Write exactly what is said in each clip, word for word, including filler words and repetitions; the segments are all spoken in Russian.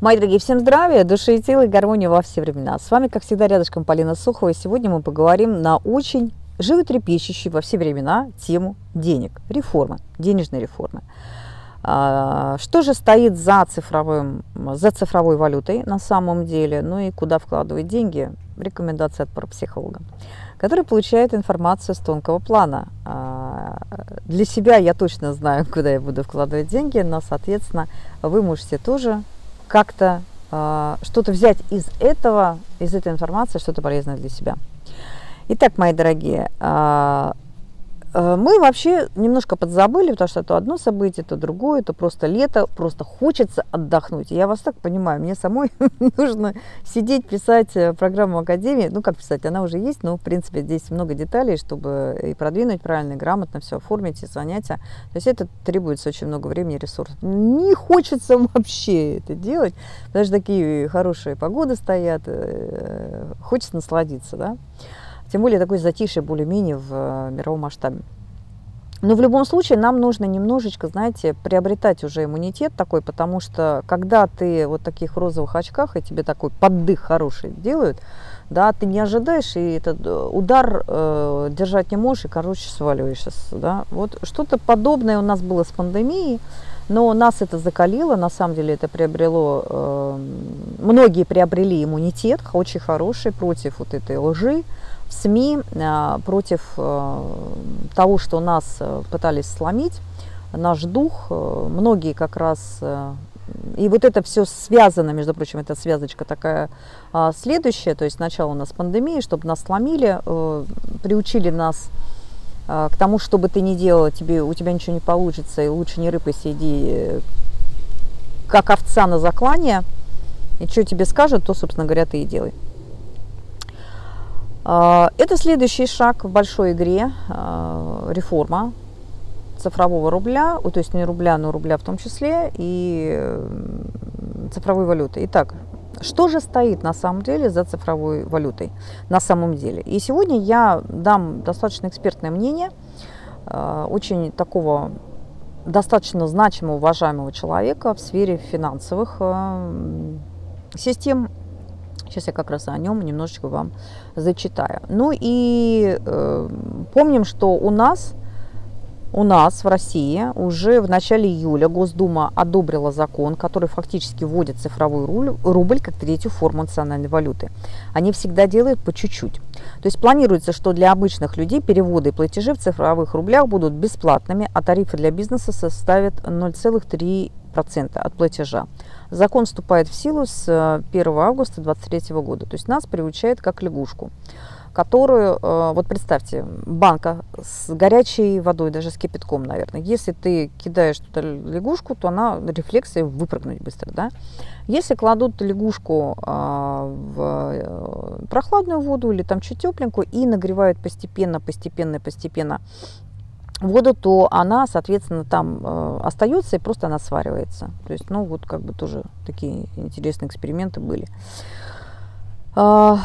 Мои дорогие, всем здравия, души и тела и гармонии во все времена. С вами, как всегда, рядышком Полина Сухова. И сегодня мы поговорим на очень животрепещущую во все времена тему денег, реформы, денежной реформы. Что же стоит за, цифровым, за цифровой валютой на самом деле, ну и куда вкладывать деньги? Рекомендация от парапсихолога, который получает информацию с тонкого плана. Для себя я точно знаю, куда я буду вкладывать деньги, но, соответственно, вы можете тоже как-то что-то взять из этого, из этой информации, что-то полезное для себя. Итак, мои дорогие, мы вообще немножко подзабыли, потому что то одно событие, то другое, то просто лето, просто хочется отдохнуть. Я вас так понимаю, мне самой нужно сидеть, писать программу Академии. Ну, как писать, она уже есть, но, в принципе, здесь много деталей, чтобы и продвинуть правильно, и грамотно все оформить, и занятия. То есть это требуется очень много времени и ресурсов. Не хочется вообще это делать, даже такие хорошие погоды стоят, хочется насладиться, да? Тем более такой затишье более-менее в мировом масштабе. Но в любом случае нам нужно немножечко, знаете, приобретать уже иммунитет такой, потому что когда ты вот в таких розовых очках, и тебе такой поддых хороший делают, да, ты не ожидаешь, и этот удар э, держать не можешь, и, короче, сваливаешься. Да? Вот что-то подобное у нас было с пандемией, но нас это закалило, на самом деле это приобрело, э, многие приобрели иммунитет, очень хороший, против вот этой лжи, СМИ, против того, что нас пытались сломить, наш дух, многие как раз, и вот это все связано, между прочим, эта связочка такая следующая, то есть сначала у нас пандемия, чтобы нас сломили, приучили нас к тому, что бы ты ни делала, тебе, у тебя ничего не получится, и лучше не рыпайся, иди как овца на заклание, и что тебе скажут, то, собственно говоря, ты и делай. Это следующий шаг в большой игре, реформа цифрового рубля, то есть не рубля, но рубля в том числе, и цифровой валюты. Итак, что же стоит на самом деле за цифровой валютой на самом деле? И сегодня я дам достаточно экспертное мнение, очень такого достаточно значимого, уважаемого человека в сфере финансовых систем. Сейчас я как раз о нем немножечко вам зачитаю. Ну и э, помним, что у нас, у нас в России уже в начале июля Госдума одобрила закон, который фактически вводит цифровой рубль, рубль как третью форму национальной валюты. Они всегда делают по чуть-чуть. То есть планируется, что для обычных людей переводы и платежи в цифровых рублях будут бесплатными, а тарифы для бизнеса составят ноль целых три десятых процента от платежа. Закон вступает в силу с первого августа две тысячи двадцать третьего года. То есть нас приучает как лягушку, которую, вот представьте, банка с горячей водой, даже с кипятком, наверное. Если ты кидаешь туда лягушку, то она рефлексы выпрыгнуть быстро. Да? Если кладут лягушку в прохладную воду или там чуть тепленькую и нагревают постепенно, постепенно, постепенно воду, то она, соответственно, там э, остается и просто она сваривается. То есть, ну, вот как бы тоже такие интересные эксперименты были. А,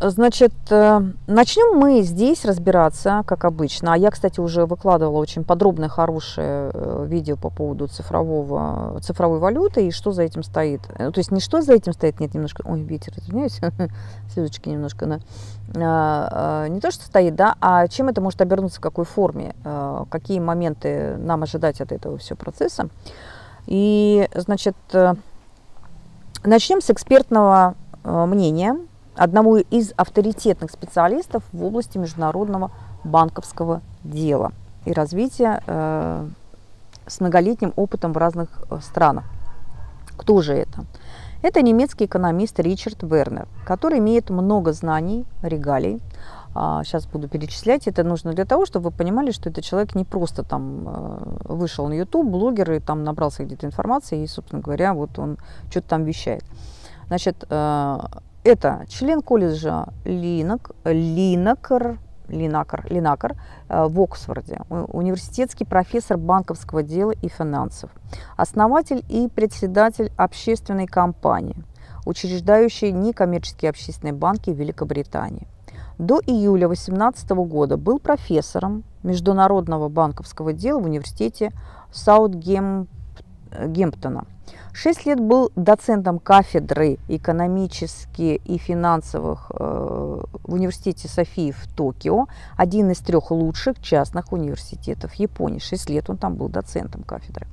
значит, э, начнем мы здесь разбираться, как обычно. А я, кстати, уже выкладывала очень подробное, хорошее э, видео по поводу цифрового, цифровой валюты и что за этим стоит. То есть, не что за этим стоит, нет, немножко... Ой, ветер, извиняюсь, слезочки немножко, да. Не то, что стоит, да, а чем это может обернуться, в какой форме, какие моменты нам ожидать от этого всего процесса. И, значит, начнем с экспертного мнения одного из авторитетных специалистов в области международного банковского дела и развития с многолетним опытом в разных странах. Кто же это? Это немецкий экономист Ричард Вернер, который имеет много знаний, регалий. Сейчас буду перечислять. Это нужно для того, чтобы вы понимали, что этот человек не просто там вышел на YouTube, блогер, и там набрался где-то информации, и, собственно говоря, вот он что-то там вещает. Значит, это член колледжа Линакер, Линакер, Линакер в Оксфорде, университетский профессор банковского дела и финансов, основатель и председатель общественной компании, учреждающей некоммерческие общественные банки в Великобритании. До июля две тысячи восемнадцатого года был профессором международного банковского дела в университете Саутгемптона. Шесть лет был доцентом кафедры экономических и финансовых в Университете Софии в Токио, один из трех лучших частных университетов Японии. Шесть лет он там был доцентом кафедры.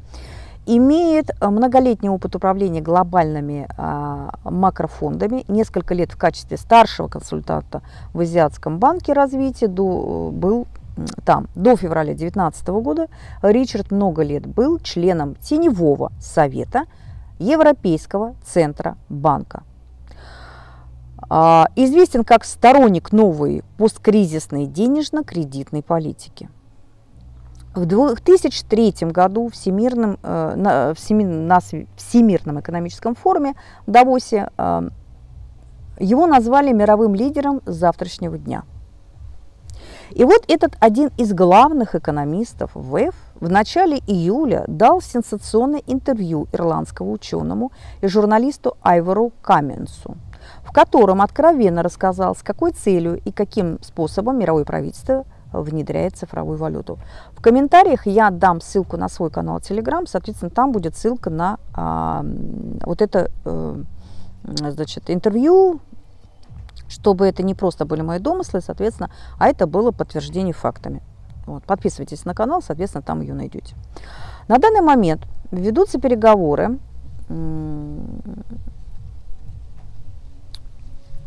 Имеет многолетний опыт управления глобальными а, макрофондами, несколько лет в качестве старшего консультанта в Азиатском банке развития до, был там. До февраля две тысячи девятнадцатого года Ричард много лет был членом теневого совета Европейского центра банка. А, известен как сторонник новой посткризисной денежно-кредитной политики. В две тысячи третьем году в Всемирном, э, на, всемирном, на Всемирном экономическом форуме в Давосе э, его назвали мировым лидером завтрашнего дня. И вот этот один из главных экономистов ВЭФ в начале июля дал сенсационное интервью ирландскому ученому и журналисту Айвару Каменсу, в котором откровенно рассказал, с какой целью и каким способом мировое правительство внедряет цифровую валюту. В комментариях я дам ссылку на свой канал Telegram, соответственно, там будет ссылка на а, вот это а, значит, интервью, чтобы это не просто были мои домыслы, соответственно, а это было подтверждение фактами. Вот, подписывайтесь на канал, соответственно, там ее найдете. На данный момент ведутся переговоры.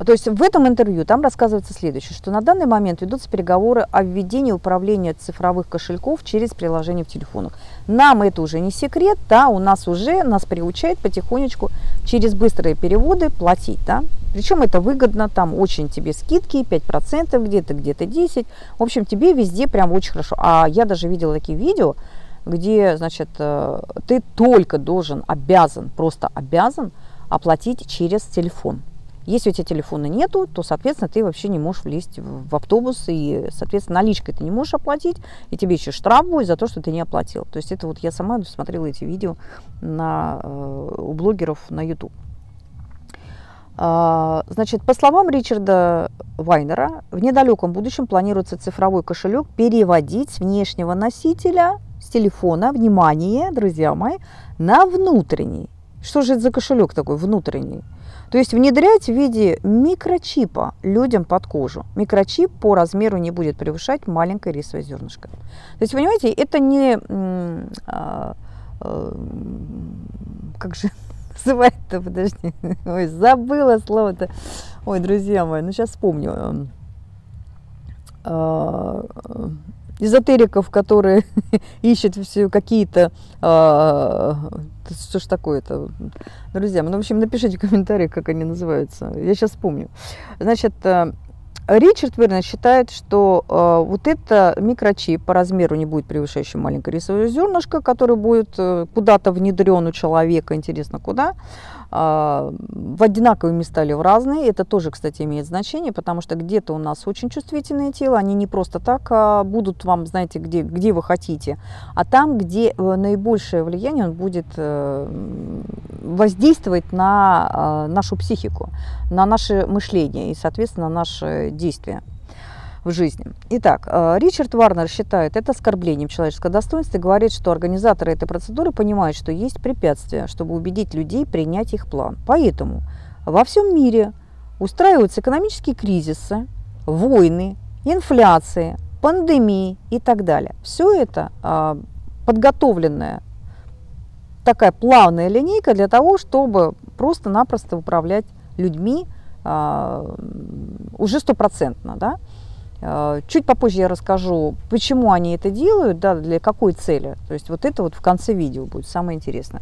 То есть в этом интервью там рассказывается следующее, что на данный момент ведутся переговоры о введении управления цифровых кошельков через приложение в телефонах. Нам это уже не секрет, да, у нас уже, нас приучает потихонечку через быстрые переводы платить, да. Причем это выгодно, там очень тебе скидки, пять процентов где-то, где-то десять процентов, в общем, тебе везде прям очень хорошо. А я даже видела такие видео, где, значит, ты только должен, обязан, просто обязан оплатить через телефон. Если у тебя телефона нету, то, соответственно, ты вообще не можешь влезть в автобус, и, соответственно, наличкой ты не можешь оплатить, и тебе еще штраф будет за то, что ты не оплатил. То есть это вот я сама смотрела эти видео на, у блогеров на YouTube. Значит, по словам Ричарда Вернера, в недалеком будущем планируется цифровой кошелек переводить с внешнего носителя, с телефона, внимание, друзья мои, на внутренний. Что же это за кошелек такой внутренний? То есть внедрять в виде микрочипа людям под кожу. Микрочип по размеру не будет превышать маленькое рисовое зернышко. То есть, понимаете, это не... А, а, как же называется-то? Подожди. Ой, забыла слово-то. Ой, друзья мои, ну сейчас вспомню. А, эзотериков, которые ищут все какие-то... А, что ж такое-то, друзья? Ну, в общем, напишите в комментариях, как они называются. Я сейчас вспомню. Значит, Ричард Вернер считает, что э, вот это микрочип по размеру не будет превышающим маленькое рисовое зернышко, который будет э, куда-то внедрен у человека, интересно куда, э, в одинаковые места или в разные. Это тоже, кстати, имеет значение, потому что где-то у нас очень чувствительное тело, они не просто так а будут вам, знаете, где, где вы хотите, а там, где наибольшее влияние он будет э, воздействовать на э, нашу психику, на наше мышление и, соответственно, на наши действия в жизни. Итак, Ричард Вернер считает это оскорблением человеческого достоинства и говорит, что организаторы этой процедуры понимают, что есть препятствия, чтобы убедить людей принять их план. Поэтому во всем мире устраиваются экономические кризисы, войны, инфляции, пандемии и так далее. Все это подготовленная такая плавная линейка для того, чтобы просто-напросто управлять людьми, уже стопроцентно, да? Чуть попозже я расскажу, почему они это делают, да, для какой цели. То есть вот это вот в конце видео будет самое интересное.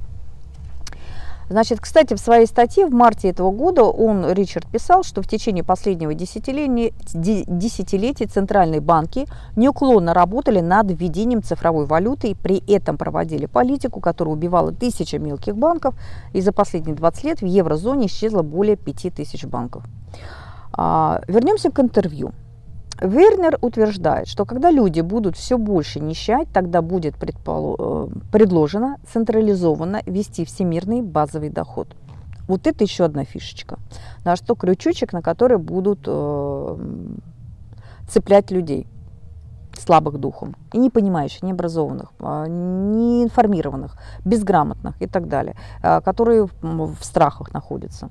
Значит, кстати, в своей статье в марте этого года он, Ричард, писал, что в течение последнего десятилетия, десятилетия центральные банки неуклонно работали над введением цифровой валюты и при этом проводили политику, которая убивала тысячи мелких банков, и за последние двадцать лет в еврозоне исчезло более пяти тысяч банков. А, вернемся к интервью. Вернер утверждает, что когда люди будут все больше нищать, тогда будет предложено централизованно ввести всемирный базовый доход. Вот это еще одна фишечка, на что крючочек, на который будут э, цеплять людей. слабых духом, и не понимающих, не образованных, не информированных, безграмотных и так далее, которые в страхах находятся.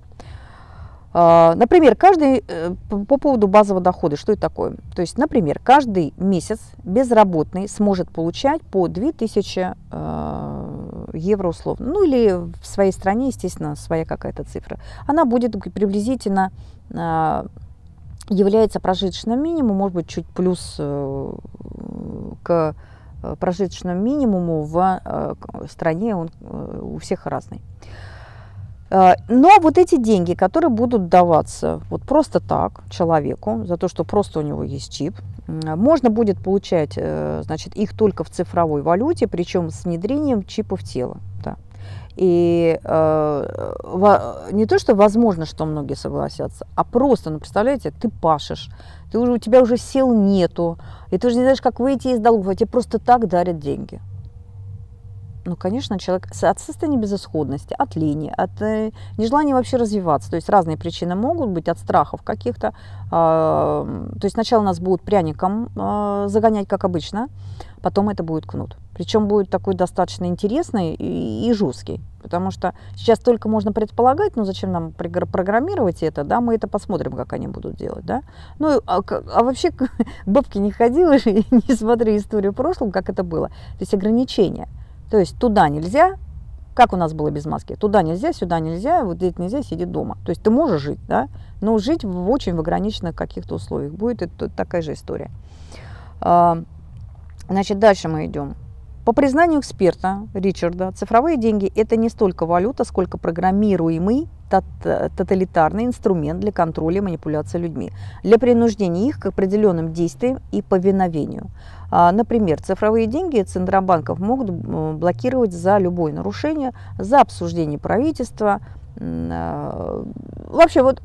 Например, каждый, по поводу базового дохода, что это такое? То есть, например, каждый месяц безработный сможет получать по две тысячи евро условно. Ну или в своей стране, естественно, своя какая-то цифра. Она будет приблизительно является прожиточным минимумом, может быть, чуть плюс к прожиточному минимуму в стране, он у всех разный. Но вот эти деньги, которые будут даваться вот просто так человеку, за то, что просто у него есть чип, можно будет получать, значит, их только в цифровой валюте, причем с внедрением чипа в тело. Да. И э, не то, что возможно, что многие согласятся, а просто, ну, представляете, ты пашешь, ты уже, у тебя уже сил нету, и ты уже не знаешь, как выйти из долгов, а тебе просто так дарят деньги. Ну, конечно, человек от состояния безысходности, от лени, от нежелания вообще развиваться. То есть разные причины могут быть, от страхов каких-то. То есть сначала нас будут пряником загонять, как обычно, потом это будет кнут. Причем будет такой достаточно интересный и жесткий. Потому что сейчас только можно предполагать, ну зачем нам программировать это, да, мы это посмотрим, как они будут делать, да. Ну, а, а вообще к бабке не ходила же, не смотри историю в прошлом, как это было. То есть ограничения. То есть туда нельзя, как у нас было без маски, туда нельзя, сюда нельзя, вот здесь нельзя, сиди дома. То есть ты можешь жить, да, но жить в очень ограниченных каких-то условиях будет, это такая же история. Значит, дальше мы идем. По признанию эксперта Ричарда, цифровые деньги – это не столько валюта, сколько программируемый тоталитарный инструмент для контроля и манипуляции людьми, для принуждения их к определенным действиям и повиновению. Например, цифровые деньги центробанков могут блокировать за любое нарушение, за обсуждение правительства, вообще вот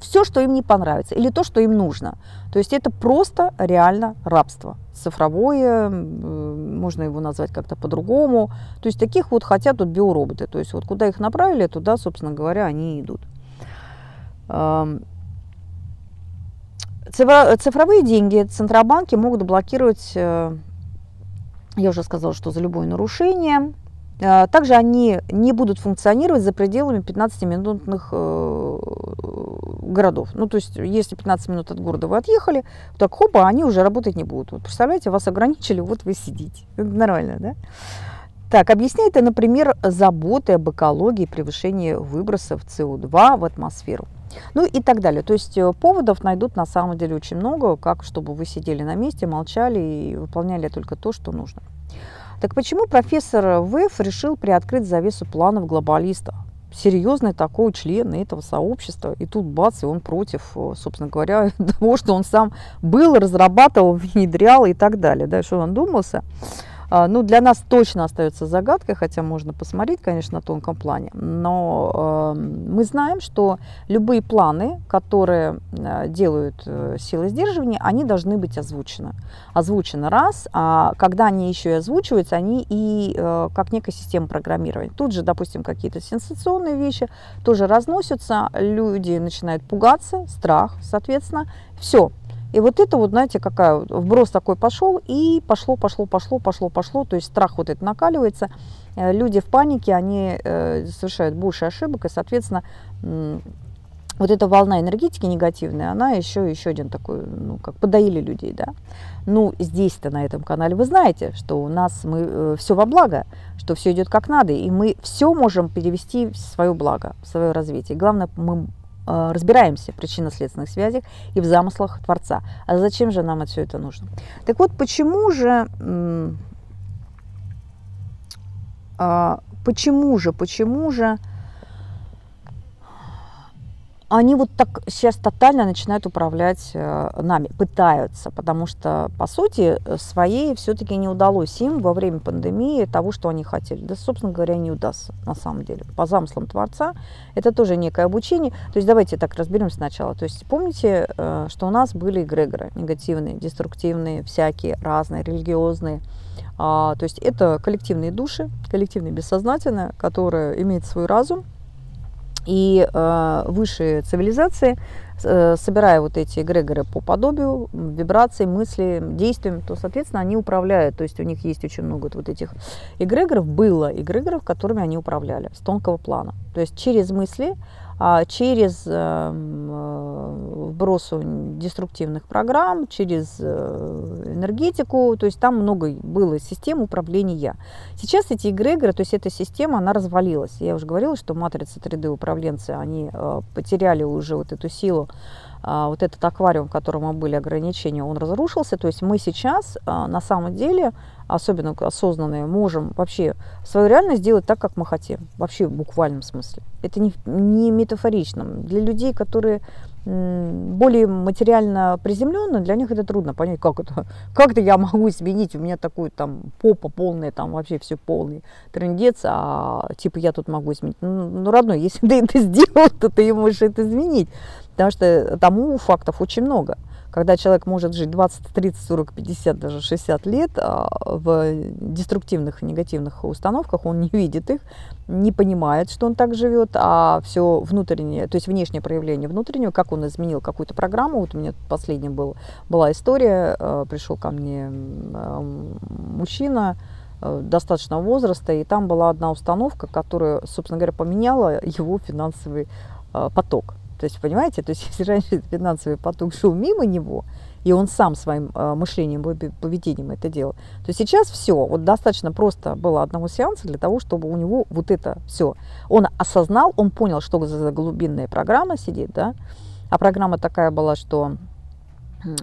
все, что им не понравится или то, что им нужно. То есть это просто реально рабство. Цифровое, можно его назвать как-то по-другому. То есть таких вот хотят вот биороботы. То есть вот куда их направили, туда, собственно говоря, они и идут. Цифровые деньги центробанки могут блокировать, я уже сказала, что за любое нарушение. Также они не будут функционировать за пределами пятнадцатиминутных городов. Ну, то есть, если пятнадцать минут от города вы отъехали, так хопа, они уже работать не будут. Вот, представляете, вас ограничили, вот вы сидите. Это нормально, да? Так, объясняет это, например, заботы об экологии, превышении выбросов СО2 в атмосферу. Ну и так далее. То есть поводов найдут на самом деле очень много, как чтобы вы сидели на месте, молчали и выполняли только то, что нужно. Так почему профессор Вэф решил приоткрыть завесу планов глобалиста? Серьезный такой член этого сообщества. И тут бац, и он против, собственно говоря, того, что он сам был, разрабатывал, внедрял и так далее. Да, что он думался? Ну, для нас точно остается загадкой, хотя можно посмотреть, конечно, на тонком плане. Но э, мы знаем, что любые планы, которые делают силы сдерживания, они должны быть озвучены. Озвучены раз, а когда они еще и озвучиваются, они и э, как некая система программирования. Тут же, допустим, какие-то сенсационные вещи тоже разносятся, люди начинают пугаться, страх, соответственно, все. И вот это вот, знаете, какая вброс такой пошел, и пошло, пошло, пошло, пошло, пошло. То есть страх вот это накаливается. Люди в панике, они совершают больше ошибок, и, соответственно, вот эта волна энергетики негативная, она еще, еще один такой, ну, как подоили людей, да. Ну, здесь-то на этом канале вы знаете, что у нас мы э, все во благо, что все идет как надо, и мы все можем перевести в свое благо, в свое развитие. Главное, мы разбираемся в причинно-следственных связях и в замыслах Творца. А зачем же нам это все это нужно? Так вот, почему же, почему же, почему же они вот так сейчас тотально начинают управлять нами, пытаются, потому что, по сути, своей все-таки не удалось им во время пандемии того, что они хотели. Да, собственно говоря, не удастся, на самом деле. По замыслам Творца это тоже некое обучение. То есть давайте так разберемся сначала. То есть помните, что у нас были эгрегоры негативные, деструктивные, всякие, разные, религиозные. То есть это коллективные души, коллективные бессознательные, которые имеют свой разум. И э, высшие цивилизации собирая вот эти эгрегоры по подобию, вибрации, мысли, действиям, то, соответственно, они управляют. То есть у них есть очень много вот этих эгрегоров, было эгрегоров, которыми они управляли с тонкого плана. То есть через мысли, через вброс деструктивных программ, через энергетику, то есть там много было систем управления. Сейчас эти эгрегоры, то есть эта система, она развалилась. Я уже говорила, что матрицы три дэ-управленцы, они потеряли уже вот эту силу, вот этот аквариум, в котором были ограничения, он разрушился. То есть мы сейчас на самом деле, особенно осознанные, можем вообще свою реальность сделать так, как мы хотим. Вообще в буквальном смысле. Это не, не метафорично. Для людей, которые более материально приземленные, для них это трудно понять, как это, как это я могу изменить, у меня такую там попа полная, там вообще все полный трындец, а типа я тут могу изменить. Ну, ну родной, если ты это сделал, то ты можешь это изменить, потому что тому фактов очень много. Когда человек может жить двадцать, тридцать, сорок, пятьдесят, даже шестьдесят лет в деструктивных и негативных установках, он не видит их, не понимает, что он так живет, а все внутреннее, то есть внешнее проявление внутреннего, как он изменил какую-то программу. Вот у меня последняя был, была история, пришел ко мне мужчина достаточного возраста, и там была одна установка, которая, собственно говоря, поменяла его финансовый поток. То есть, понимаете, то есть, если раньше финансовый поток шел мимо него, и он сам своим э, мышлением, поведением это делал, то сейчас все, вот достаточно просто было одного сеанса для того, чтобы у него вот это все. Он осознал, он понял, что за глубинная программа сидит, да, а программа такая была, что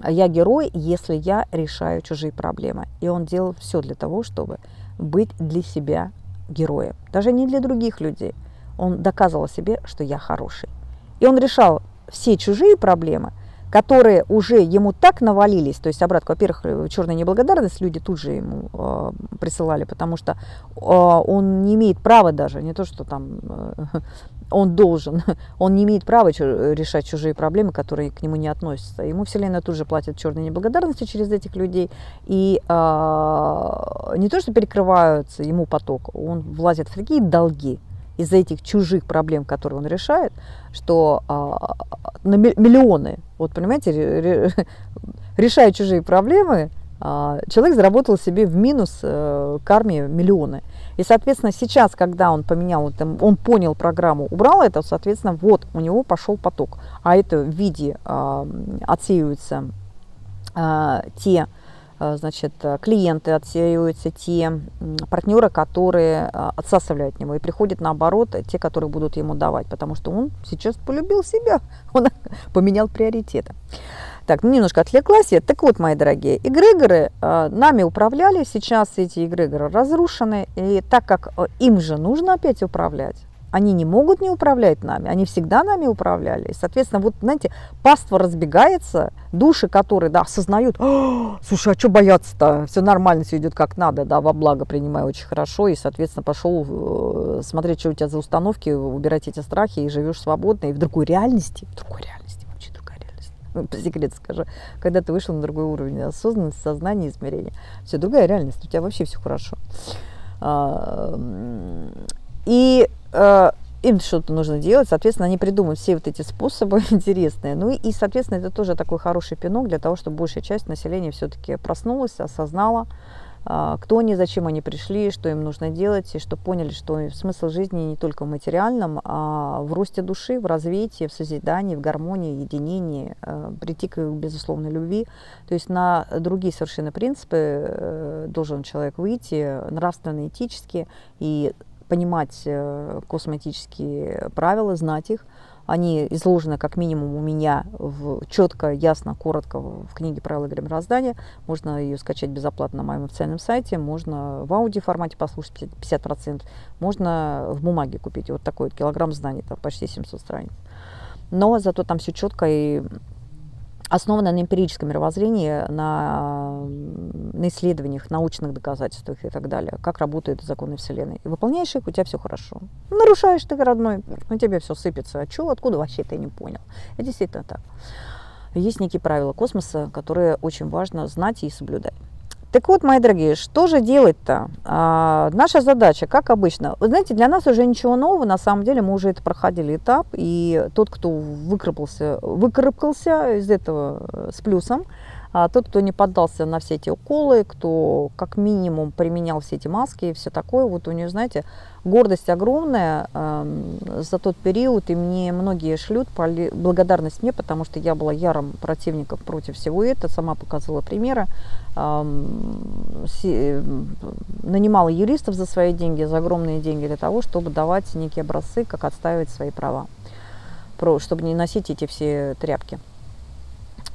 я герой, если я решаю чужие проблемы. И он делал все для того, чтобы быть для себя героем, даже не для других людей. Он доказывал себе, что я хороший. И он решал все чужие проблемы, которые уже ему так навалились. То есть обратно, во-первых, черная неблагодарность люди тут же ему э, присылали, потому что э, он не имеет права даже, не то что там э, он должен, он не имеет права чу- решать чужие проблемы, которые к нему не относятся. Ему Вселенная тут же платит черной неблагодарностью через этих людей. И э, не то что перекрываются ему поток, он влазит в такие долги из-за этих чужих проблем, которые он решает, что а, на миллионы, вот понимаете, ре, решая чужие проблемы, а, человек заработал себе в минус а, карме миллионы. И, соответственно, сейчас, когда он поменял, он понял программу, убрал это, соответственно, вот у него пошел поток. А это в виде а, отсеиваются а, те... Значит, клиенты отсеиваются, те партнеры, которые отсасывают от него, и приходят наоборот те, которые будут ему давать, потому что он сейчас полюбил себя, он поменял приоритеты. Так, ну немножко отвлеклась я. Так вот, мои дорогие, эгрегоры э, нами управляли, сейчас эти эгрегоры разрушены, и так как им же нужно опять управлять, они не могут не управлять нами, они всегда нами управляли. И, соответственно, вот, знаете, паства разбегается, души, которые, да, осознают, слушай, а что бояться-то, все нормально, все идет как надо, да, во благо принимаю очень хорошо, и, соответственно, пошел смотреть, что у тебя за установки, убирать эти страхи, и живешь свободно, и в другой реальности, в другой реальности, вообще другая реальность, ну, по секрету скажу, когда ты вышел на другой уровень осознанности, сознания, измерения, все, другая реальность, у тебя вообще все хорошо. И э, им что-то нужно делать, соответственно, они придумывают все вот эти способы интересные. Ну и, и, соответственно, это тоже такой хороший пинок для того, чтобы большая часть населения все-таки проснулась, осознала, э, кто они, зачем они пришли, что им нужно делать, и что поняли, что смысл жизни не только в материальном, а в росте души, в развитии, в созидании, в гармонии, единении, э, прийти к безусловной любви. То есть на другие совершенно принципы э, должен человек выйти, нравственно, этически, и понимать косметические правила, знать их. Они изложены как минимум у меня в, четко, ясно, коротко в книге «Правила граммраздания». Можно ее скачать безоплатно на моем официальном сайте, можно в аудиоформате послушать пятьдесят процентов, можно в бумаге купить вот такой вот килограмм знаний, там почти семьсот страниц. Но зато там все четко и основано на эмпирическом мировоззрении, на, на исследованиях, научных доказательствах и так далее. Как работают законы Вселенной. И выполняешь их, у тебя все хорошо. Нарушаешь ты, родной, у тебя все сыпется. А что, откуда вообще ты не понял? Это действительно так. Есть некие правила космоса, которые очень важно знать и соблюдать. Так вот, мои дорогие, что же делать-то? А, наша задача, как обычно, вы знаете, для нас уже ничего нового, на самом деле мы уже это проходили этап, и тот, кто выкарабкался, выкарабкался из этого с плюсом, а тот, кто не поддался на все эти уколы, кто как минимум применял все эти маски и все такое, вот у нее, знаете, гордость огромная э, за тот период, и мне многие шлют благодарность мне, потому что я была ярым противником против всего этого, сама показала примеры, э, э, нанимала юристов за свои деньги, за огромные деньги для того, чтобы давать некие образцы, как отстаивать свои права, про, чтобы не носить эти все тряпки.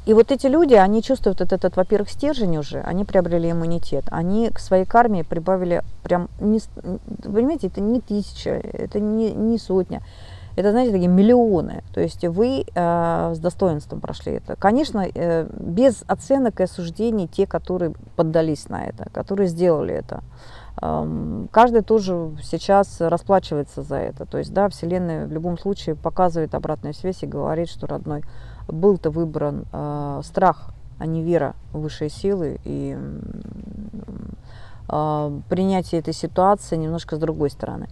И вот эти люди, они чувствуют этот, этот во-первых, стержень уже, они приобрели иммунитет, они к своей карме прибавили прям, не, понимаете, это не тысяча, это не, не сотня, это, знаете, такие миллионы, то есть вы э, с достоинством прошли это. Конечно, э, без оценок и осуждений те, которые поддались на это, которые сделали это. Каждый тоже сейчас расплачивается за это. То есть, да, Вселенная в любом случае показывает обратную связь и говорит, что, родной, был-то выбран э, страх, а не вера в высшие силы. И э, принятие этой ситуации немножко с другой стороны.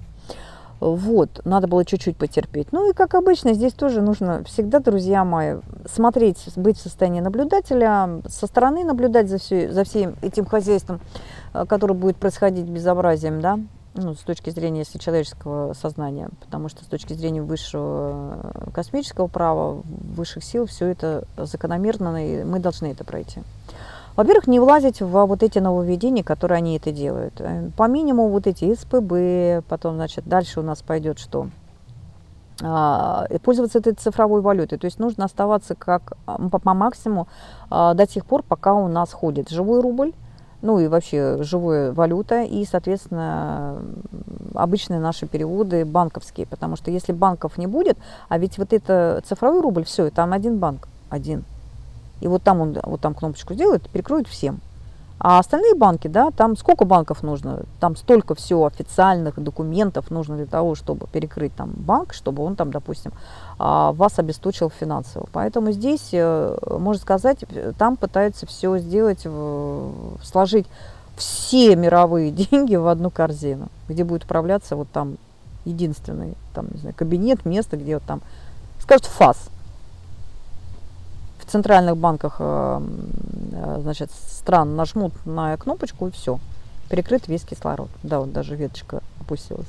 Вот, надо было чуть-чуть потерпеть. Ну и, как обычно, здесь тоже нужно всегда, друзья мои, смотреть, быть в состоянии наблюдателя, со стороны наблюдать за, все, за всем этим хозяйством, которое будет происходить безобразием, да, ну, с точки зрения, если человеческого сознания, потому что с точки зрения высшего космического права, высших сил, все это закономерно, и мы должны это пройти. Во-первых, не влазить в вот эти нововведения, которые они это делают. По минимуму вот эти СПБ, потом, значит, дальше у нас пойдет что? И пользоваться этой цифровой валютой. То есть нужно оставаться как по максимуму до тех пор, пока у нас ходит живой рубль, ну и вообще живая валюта и, соответственно, обычные наши переводы банковские. Потому что если банков не будет, а ведь вот это цифровой рубль, все, там один банк, один. И вот там он вот там кнопочку сделает, перекроет всем. А остальные банки, да, там сколько банков нужно? Там столько всего официальных документов нужно для того, чтобы перекрыть там банк, чтобы он там, допустим, вас обесточил финансово. Поэтому здесь, можно сказать, там пытаются все сделать, сложить все мировые деньги в одну корзину, где будет управляться вот там единственный там, не знаю, кабинет, место, где вот там, скажут, ФАС. В центральных банках, значит, стран нажмут на кнопочку, и все, перекрыт весь кислород. Да, вот даже веточка опустилась.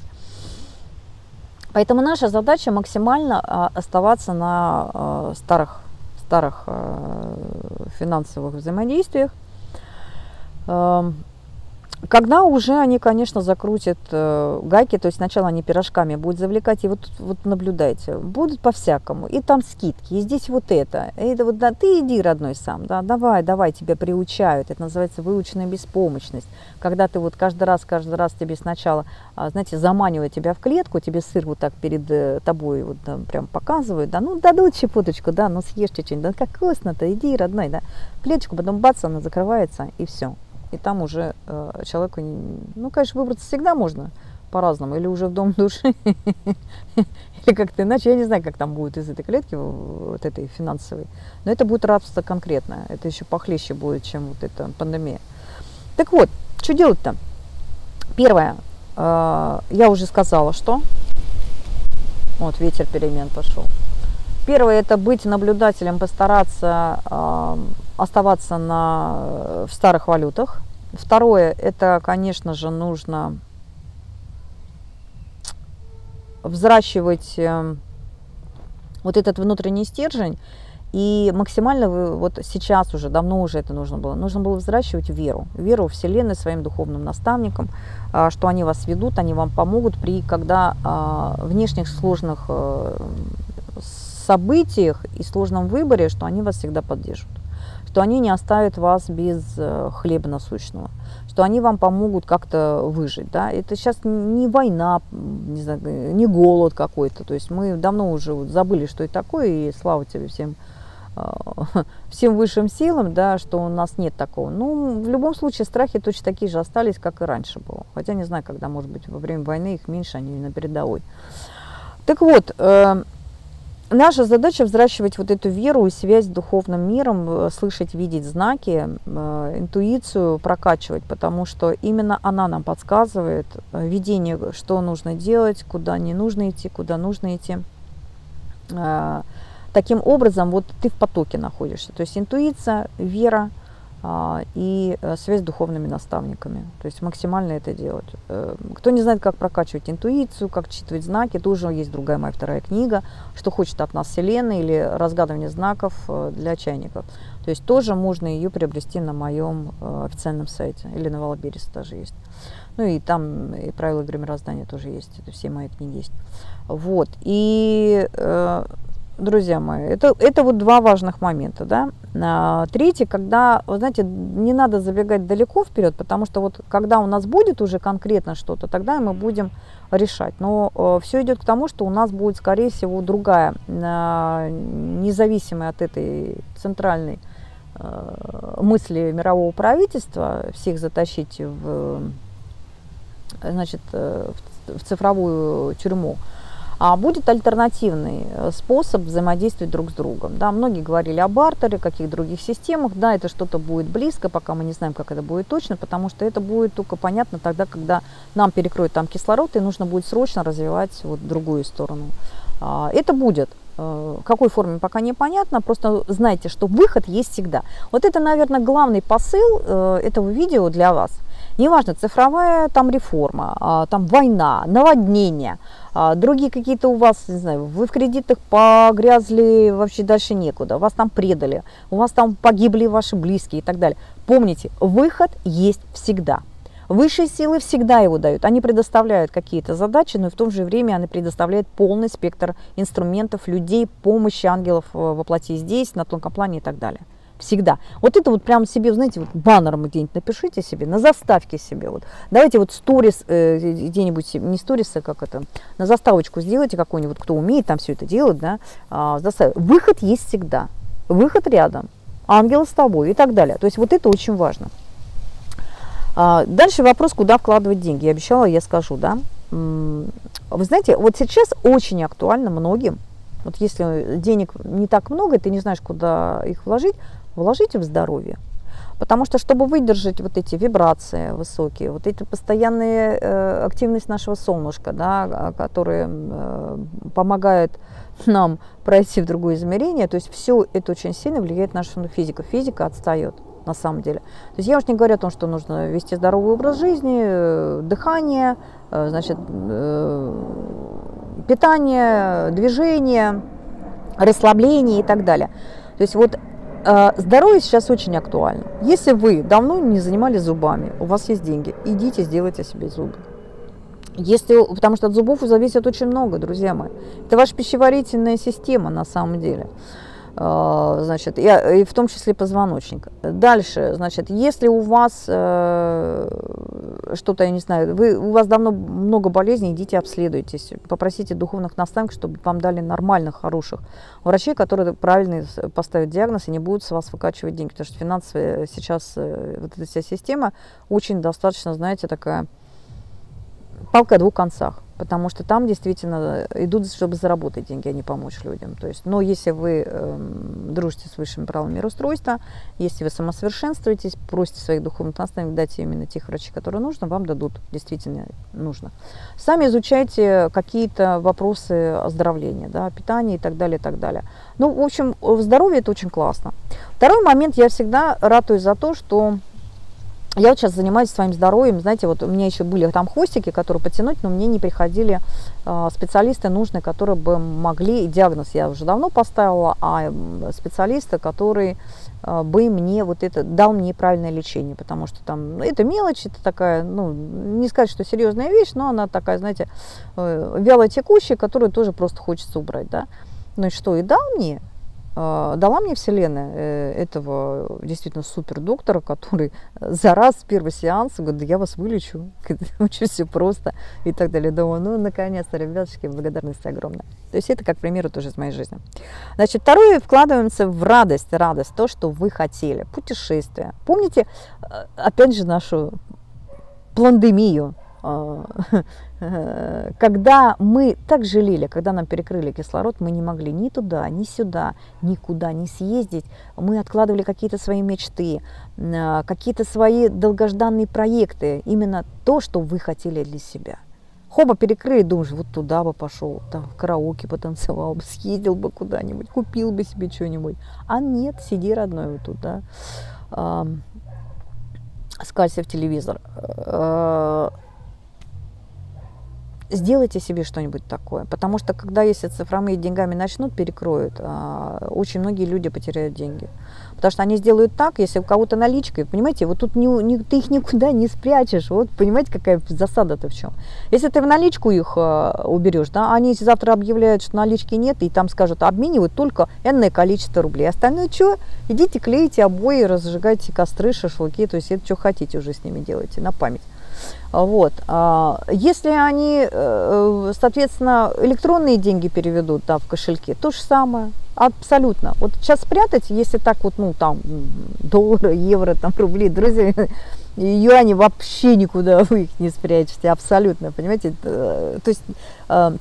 Поэтому наша задача максимально оставаться на старых, старых финансовых взаимодействиях. Когда уже они, конечно, закрутят э, гайки, то есть сначала они пирожками будут завлекать, и вот, вот наблюдайте, будут по-всякому, и там скидки, и здесь вот это, и это вот, да, ты иди, родной, сам, да, давай, давай, тебя приучают, это называется выученная беспомощность, когда ты вот каждый раз, каждый раз тебе сначала, а, знаете, заманивают тебя в клетку, тебе сыр вот так перед э, тобой вот да, прям показывают, да, ну дадут щепоточку, да, ну съешь что-нибудь, да, как вкусно-то, иди, родной, да, клеточку, потом бац, она закрывается, и все. И там уже э, человеку, ну, конечно, выбраться всегда можно по-разному. Или уже в дом души, или как-то иначе. Я не знаю, как там будет из этой клетки, вот этой финансовой. Но это будет рабство конкретно. Это еще похлеще будет, чем вот эта пандемия. Так вот, что делать-то? Первое. Э, я уже сказала, что... Вот, ветер перемен пошел. Первое – это быть наблюдателем, постараться э, оставаться на, в старых валютах. Второе – это, конечно же, нужно взращивать э, вот этот внутренний стержень. И максимально, вы, вот сейчас уже, давно уже это нужно было, нужно было взращивать веру. Веру в Вселенную, своим духовным наставникам, э, что они вас ведут, они вам помогут, при, когда э, внешних сложных... Э, событиях и сложном выборе, что они вас всегда поддержат, что они не оставят вас без хлеба насущного, что они вам помогут как-то выжить. Да? Это сейчас не война, не знаю, не голод какой-то. То есть мы давно уже вот забыли, что это такое, и слава тебе всем, всем высшим силам, да, что у нас нет такого. Ну, в любом случае, страхи точно такие же остались, как и раньше было. Хотя не знаю, когда, может быть, во время войны их меньше, они на передовой. Так вот, Наша задача взращивать вот эту веру и связь с духовным миром, слышать, видеть знаки, интуицию прокачивать, потому что именно она нам подсказывает видение, что нужно делать, куда не нужно идти, куда нужно идти. Таким образом, вот ты в потоке находишься. То есть интуиция, вера и связь с духовными наставниками. То есть максимально это делать. Кто не знает, как прокачивать интуицию, как читать знаки, тоже есть другая моя вторая книга «Что хочет от нас вселенная» или «Разгадывание знаков для чайников». То есть тоже можно ее приобрести на моем официальном сайте. Или на Валаберис тоже есть. Ну и там и «Правила граммраздания» тоже есть. Это все мои книги есть. Вот. И, друзья мои, это, это вот два важных момента, да. Третье, когда, вы знаете, не надо забегать далеко вперед, потому что вот когда у нас будет уже конкретно что-то, тогда мы будем решать. Но э, все идет к тому, что у нас будет, скорее всего, другая, э, независимая от этой центральной э, мысли мирового правительства, всех затащить в, значит, в цифровую тюрьму. А будет альтернативный способ взаимодействия друг с другом. Да, многие говорили о бартере, каких других системах. Да, это что-то будет близко, пока мы не знаем, как это будет точно, потому что это будет только понятно тогда, когда нам перекроют там кислород, и нужно будет срочно развивать вот другую сторону. Это будет. В какой форме, пока непонятно, просто знайте, что выход есть всегда. Вот это, наверное, главный посыл этого видео для вас. Неважно, цифровая там реформа, там война, наводнение, другие какие-то у вас, не знаю, вы в кредитах погрязли, вообще дальше некуда, вас там предали, у вас там погибли ваши близкие и так далее. Помните, выход есть всегда. Высшие силы всегда его дают. Они предоставляют какие-то задачи, но и в то же время они предоставляют полный спектр инструментов, людей, помощи, ангелов во плоти здесь, на тонком плане и так далее. Всегда. Вот это вот прям себе, знаете, вот баннером где-нибудь напишите себе, на заставке себе. Вот. Давайте вот сторис э, где-нибудь, не сторис, а как это, на заставочку сделайте какой-нибудь, кто умеет там все это делать, да, а, застав... Выход есть всегда. Выход рядом. Ангел с тобой и так далее. То есть вот это очень важно. Дальше вопрос, куда вкладывать деньги. Я обещала, я скажу, да. Вы знаете, вот сейчас очень актуально многим. Вот если денег не так много, и ты не знаешь, куда их вложить, вложите в здоровье. Потому что, чтобы выдержать вот эти вибрации высокие, вот эти постоянные э, активность нашего солнышка, да, которая э, помогает нам пройти в другое измерение, то есть все это очень сильно влияет на нашу физику. Физика отстает. На самом деле. То есть я уж не говорю о том, что нужно вести здоровый образ жизни, дыхание, значит, питание, движение, расслабление и так далее. То есть вот здоровье сейчас очень актуально. Если вы давно не занимались зубами, у вас есть деньги, идите сделайте себе зубы. Если, потому что от зубов зависит очень много, друзья мои. Это ваша пищеварительная система на самом деле. Значит, и, и в том числе позвоночник. Дальше, значит, если у вас э, что-то, я не знаю, вы, у вас давно много болезней, идите обследуйтесь, попросите духовных наставников, чтобы вам дали нормальных, хороших врачей, которые правильно поставят диагноз и не будут с вас выкачивать деньги, потому что финансовая сейчас э, вот эта вся система очень достаточно, знаете, такая палка о двух концах. Потому что там действительно идут, чтобы заработать деньги, а не помочь людям. То есть, но если вы э, дружите с высшими правилами мироустройства, если вы самосовершенствуетесь, просите своих духовных наставников, дайте именно тех врачей, которые нужно, вам дадут действительно нужно. Сами изучайте какие-то вопросы оздоровления, да, питания и так далее, и так далее. Ну, в общем, в здоровье это очень классно. Второй момент, я всегда ратую за то, что... Я вот сейчас занимаюсь своим здоровьем, знаете, вот у меня еще были там хвостики, которые подтянуть, но мне не приходили э, специалисты нужные, которые бы могли, и диагноз я уже давно поставила, а специалисты, которые э, бы мне вот это, дал мне правильное лечение, потому что там, это мелочь, это такая, ну, не сказать, что серьезная вещь, но она такая, знаете, э, вялотекущая, которую тоже просто хочется убрать, да. Ну и что, и дал мне? Дала мне вселенная этого действительно супер доктора, который за раз в первый сеанс говорит, да я вас вылечу, очень все просто и так далее. Думаю, ну наконец-то, ребятушки, благодарность огромная. То есть это как пример тоже из моей жизни. Значит, второе, вкладываемся в радость, радость, то, что вы хотели, путешествия. Помните, опять же, нашу пандемию. когда мы так жалели, когда нам перекрыли кислород, мы не могли ни туда, ни сюда, никуда не съездить. Мы откладывали какие-то свои мечты, какие-то свои долгожданные проекты, именно то, что вы хотели для себя. Хоба, перекрыли, думаешь, вот туда бы пошел, там в караоке потанцевал бы, съездил бы куда-нибудь, купил бы себе что-нибудь. А нет, сиди, родной, вот туда. Скалься в телевизор. Сделайте себе что-нибудь такое, потому что когда если цифровые деньгами начнут, перекроют, очень многие люди потеряют деньги. Потому что они сделают так, если у кого-то наличка, понимаете, вот тут не, не, ты их никуда не спрячешь, вот понимаете, какая засада-то в чем. Если ты в наличку их уберешь, да, они завтра объявляют, что налички нет, и там скажут, обменивают только энное количество рублей. Остальное что? Идите, клейте обои, разжигайте костры, шашлыки, то есть это что хотите уже с ними делайте, на память. Вот. Если они, соответственно, электронные деньги переведут, да, в кошельки, то же самое, абсолютно. Вот сейчас спрятать, если так вот, ну, там, доллары, евро, там, рубли, друзья, юани, вообще никуда вы их не спрячете, абсолютно, понимаете. То есть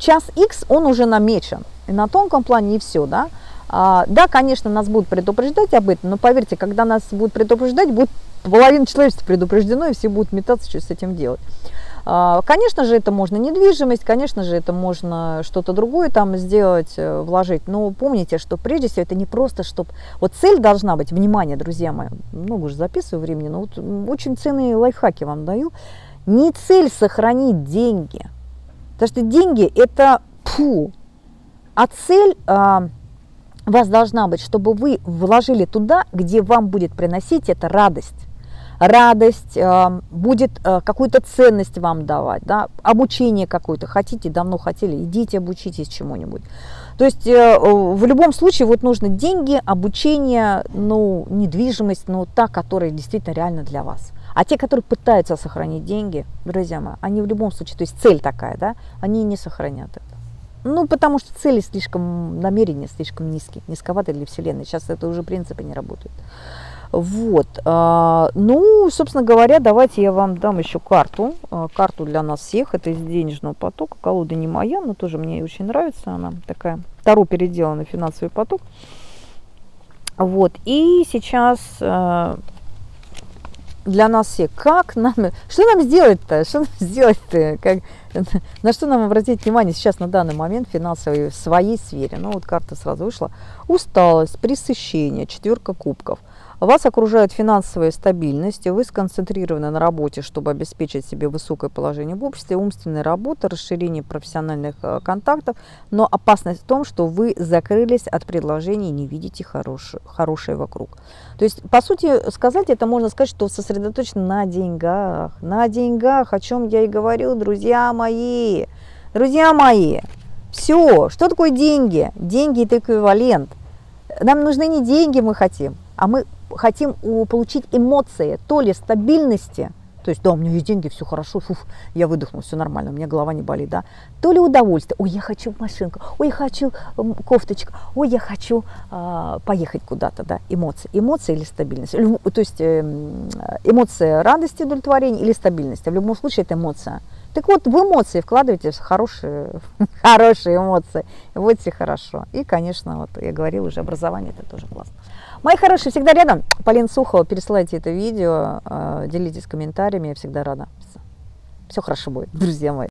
час X, он уже намечен, и на тонком плане и все, да. Да, конечно, нас будут предупреждать об этом, но поверьте, когда нас будут предупреждать, будут половина человечества предупреждено, и все будут метаться, что с этим делать. Конечно же, это можно недвижимость, конечно же, это можно что-то другое там сделать, вложить. Но помните, что прежде всего это не просто, чтобы... Вот цель должна быть, внимание, друзья мои, много уже записываю времени, но вот очень ценные лайфхаки вам даю. Не цель сохранить деньги, потому что деньги это пфу, а цель... У вас должна быть, чтобы вы вложили туда, где вам будет приносить это радость. Радость э, будет э, какую-то ценность вам давать, да? Обучение какое-то. Хотите, давно хотели, идите обучитесь чему-нибудь. То есть э, в любом случае вот нужно деньги, обучение, ну, недвижимость, ну, та, которая действительно реально для вас. А те, которые пытаются сохранить деньги, друзья мои, они в любом случае, то есть цель такая, да, они не сохранят это. Ну, потому что цели слишком, намерения слишком низкие, низковаты для Вселенной. Сейчас это уже принципы не работают. Вот. Ну, собственно говоря, давайте я вам дам еще карту. Карту для нас всех. Это из денежного потока. Колода не моя, но тоже мне очень нравится. Она такая, Таро переделанный финансовый поток. Вот. И сейчас... Для нас все, как нам, что нам сделать-то, что нам сделать-то, как, на что нам обратить внимание сейчас на данный момент в финансовой в своей сфере. Ну вот карта сразу вышла. Усталость, пресыщение, четверка кубков. Вас окружает финансовая стабильность, и вы сконцентрированы на работе, чтобы обеспечить себе высокое положение в обществе, умственная работа, расширение профессиональных контактов, но опасность в том, что вы закрылись от предложений и не видите хорошее, хорошее вокруг. То есть, по сути, сказать это можно сказать, что сосредоточен на деньгах, на деньгах, о чем я и говорю, друзья мои, друзья мои, все, что такое деньги? Деньги – это эквивалент, нам нужны не деньги, мы хотим, а мы хотим получить эмоции, то ли стабильности, то есть, да, у меня есть деньги, все хорошо, фуф, я выдохнул, все нормально, у меня голова не болит, да, то ли удовольствие, ой, я хочу машинку, ой, я хочу кофточку, ой, я хочу э, поехать куда-то, да, эмоции, эмоции или стабильность, то есть эмоция радости, удовлетворения или стабильности, в любом случае это эмоция. Так вот, в эмоции вкладывайте хорошие, хорошие эмоции, вот все хорошо. И, конечно, вот я говорила уже, образование это тоже классно. Мои хорошие, всегда рядом. Полина Сухова, пересылайте это видео, делитесь комментариями, я всегда рада. Все хорошо будет, друзья мои.